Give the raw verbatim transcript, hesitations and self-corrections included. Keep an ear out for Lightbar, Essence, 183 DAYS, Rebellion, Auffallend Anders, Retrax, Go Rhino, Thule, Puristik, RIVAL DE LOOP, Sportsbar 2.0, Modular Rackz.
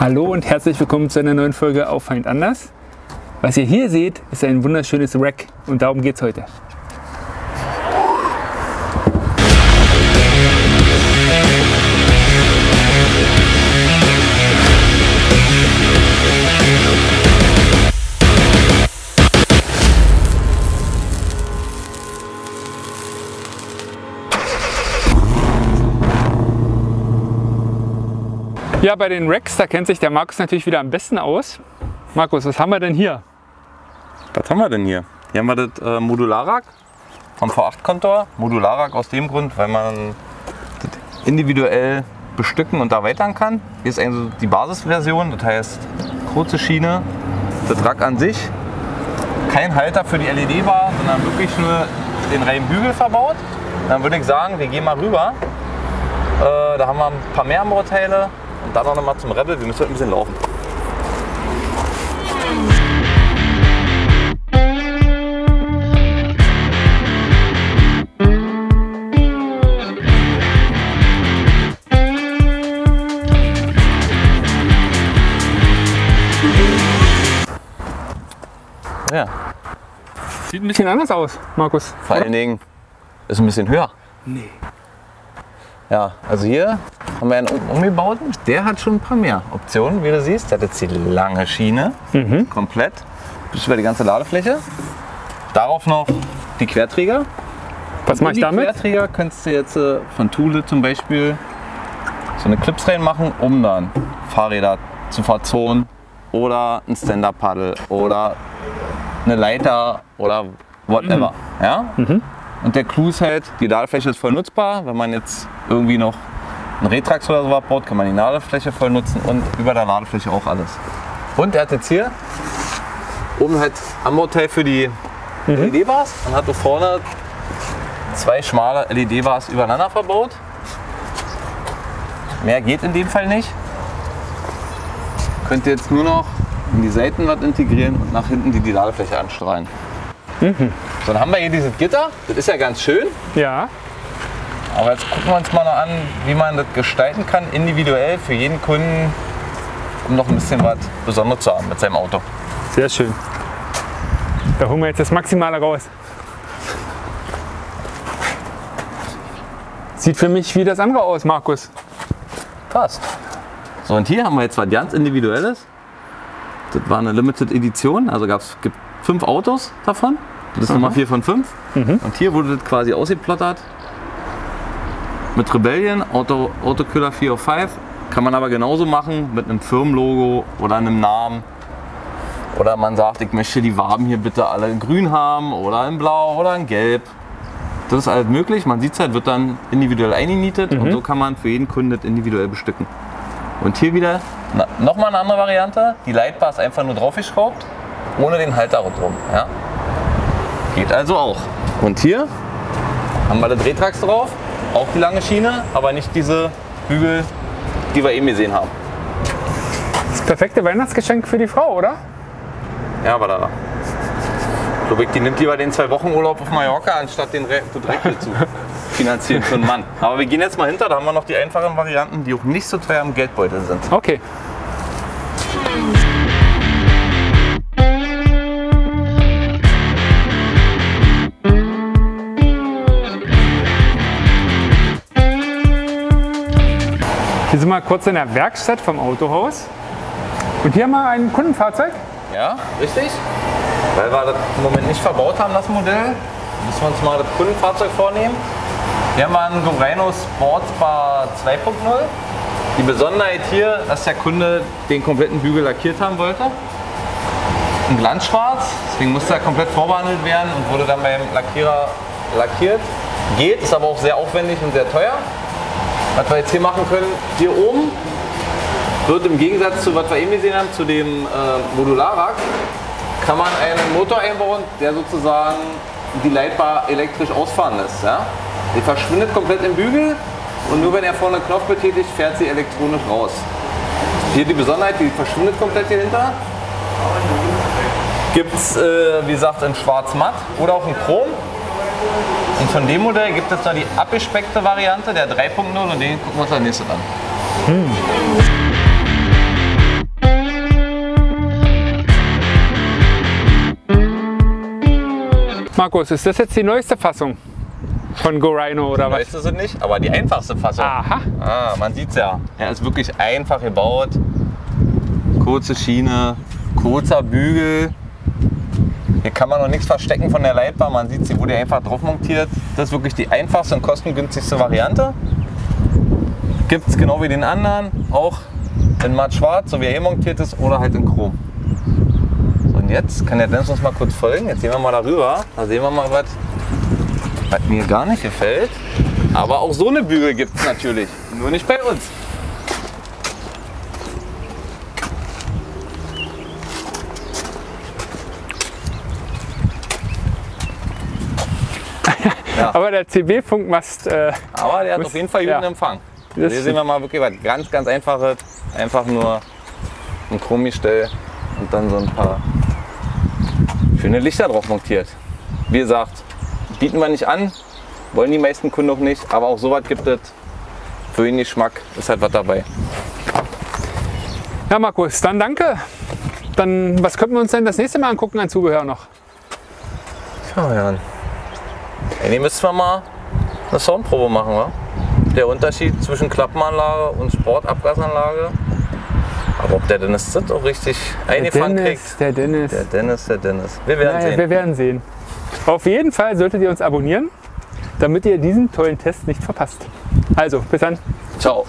Hallo und herzlich willkommen zu einer neuen Folge Auffallend Anders. Was ihr hier seht, ist ein wunderschönes Rack und darum geht es heute. Ja, bei den Racks, da kennt sich der Markus natürlich wieder am besten aus. Markus, was haben wir denn hier? Was haben wir denn hier? Hier haben wir das äh, Modularrack vom V acht Kontor. Modularrack aus dem Grund, weil man das individuell bestücken und erweitern kann. Hier ist also die Basisversion, das heißt kurze Schiene, das Rack an sich. Kein Halter für die L E D-Bar, sondern wirklich nur den reinen Bügel verbaut. Dann würde ich sagen, wir gehen mal rüber. Äh, da haben wir ein paar mehr Anbauteile. Und dann noch mal zum Rebel, wir müssen heute ein bisschen laufen. Ja. Sieht ein bisschen anders aus, Markus. Vor allen Dingen ist ein bisschen höher. Nee. Ja, also hier haben wir einen umgebauten, der hat schon ein paar mehr Optionen, wie du siehst. Der hat jetzt die lange Schiene, mhm. komplett, bis über die ganze Ladefläche. Darauf noch die Querträger. Was mache ich damit? Die Querträger kannst du jetzt äh, von Thule zum Beispiel so eine Clips reinmachen, um dann Fahrräder zu verzonen oder ein Stand-Up-Paddel oder eine Leiter oder whatever. Mhm. Ja? Mhm. Und der Clou ist halt, die Ladefläche ist voll nutzbar. Wenn man jetzt irgendwie noch einen Retrax oder so baut, kann man die Ladefläche voll nutzen und über der Ladefläche auch alles. Und er hat jetzt hier oben halt Anbauteil für die mhm. L E D-Bars und hat da vorne zwei schmale L E D-Bars übereinander verbaut. Mehr geht in dem Fall nicht. Könnt ihr jetzt nur noch in die Seiten was integrieren und nach hinten die, die Ladefläche anstrahlen. Mhm. So, dann haben wir hier dieses Gitter, das ist ja ganz schön. Ja. Aber jetzt gucken wir uns mal noch an, wie man das gestalten kann, individuell für jeden Kunden, um noch ein bisschen was Besonderes zu haben mit seinem Auto. Sehr schön. Da holen wir jetzt das Maximale raus. Sieht für mich wie das andere aus, Markus. Passt. So, und hier haben wir jetzt was ganz Individuelles. Das war eine Limited Edition, also gab's, gibt es fünf Autos davon. Das ist mhm. Nummer vier von fünf. Mhm. Und hier wurde das quasi ausgeplottert. Mit Rebellion, Auto, Autokiller vier null fünf. Kann man aber genauso machen mit einem Firmenlogo oder einem Namen. Oder man sagt, ich möchte die Waben hier bitte alle in grün haben oder in blau oder in gelb. Das ist alles möglich. Man sieht es halt, wird dann individuell eingenietet mhm. und so kann man für jeden Kunden das individuell bestücken. Und hier wieder nochmal eine andere Variante. Die Lightbar ist einfach nur draufgeschraubt, ohne den Halter rundherum. Ja? Geht also auch. Und hier haben wir das Retrax drauf, auch die lange Schiene, aber nicht diese Bügel, die wir eben gesehen haben. Das perfekte Weihnachtsgeschenk für die Frau, oder? Ja, aber da. So, die nimmt lieber den zwei Wochen Urlaub auf Mallorca, anstatt den Dreck zu finanzieren für einen Mann. Aber wir gehen jetzt mal hinter, da haben wir noch die einfachen Varianten, die auch nicht so teuer im Geldbeutel sind. Okay. Hier sind wir kurz in der Werkstatt vom Autohaus und hier haben wir ein Kundenfahrzeug. Ja, richtig. Weil wir das im Moment nicht verbaut haben, das Modell, müssen wir uns mal das Kundenfahrzeug vornehmen. Hier haben wir einen Go Rhino Sportsbar zwei punkt null. Die Besonderheit hier, dass der Kunde den kompletten Bügel lackiert haben wollte. In Glanzschwarz, deswegen musste er komplett vorbehandelt werden und wurde dann beim Lackierer lackiert. Geht, ist aber auch sehr aufwendig und sehr teuer. Was wir jetzt hier machen können, hier oben wird im Gegensatz zu, was wir eben gesehen haben, zu dem äh, Modularrack, kann man einen Motor einbauen, der sozusagen die Lightbar elektrisch ausfahren lässt. Ja? Die verschwindet komplett im Bügel und nur wenn er vorne einen Knopf betätigt, fährt sie elektronisch raus. Hier die Besonderheit, die verschwindet komplett hier hinter. Gibt es, äh, wie gesagt, in schwarz-matt oder auch in Chrom. Und von dem Modell gibt es da die abgespeckte Variante, der drei punkt null, und den gucken wir uns als nächstes an. Hm. Markus, ist das jetzt die neueste Fassung von Go Rhino oder was? Die neueste sind nicht, aber die einfachste Fassung. Aha. Ah, man sieht's ja. Er ist wirklich einfach gebaut. Kurze Schiene, kurzer Bügel. Hier kann man noch nichts verstecken von der Leitbar, man sieht, sie wurde einfach drauf montiert. Das ist wirklich die einfachste und kostengünstigste Variante. Gibt es genau wie den anderen, auch in matt schwarz, so wie er hier montiert ist, oder halt in Chrom. So, und jetzt kann der Dennis uns mal kurz folgen, jetzt gehen wir mal darüber, da sehen wir mal was, was mir gar nicht gefällt. Aber auch so eine Bügel gibt es natürlich, nur nicht bei uns. Ja. Aber der C B-Funkmast. Äh, Aber der hat auf jeden Fall guten ja. Empfang. Hier sehen wir mal wirklich was ganz, ganz einfaches. Einfach nur ein Chromgestell und dann so ein paar schöne Lichter drauf montiert. Wie gesagt, bieten wir nicht an, wollen die meisten Kunden auch nicht. Aber auch so was gibt es. Für jeden Geschmack ist halt was dabei. Ja, Markus, dann danke. Dann, was könnten wir uns denn das nächste Mal angucken an Zubehör noch? Schau mal an. Eigentlich müssten wir mal eine Soundprobe machen, oder? Der Unterschied zwischen Klappenanlage und Sportabgasanlage. Aber ob der Dennis das auch richtig eingefangen kriegt. Der Dennis, der Dennis, der Dennis. Wir werden naja, sehen. Wir werden sehen. Auf jeden Fall solltet ihr uns abonnieren, damit ihr diesen tollen Test nicht verpasst. Also, bis dann. Ciao.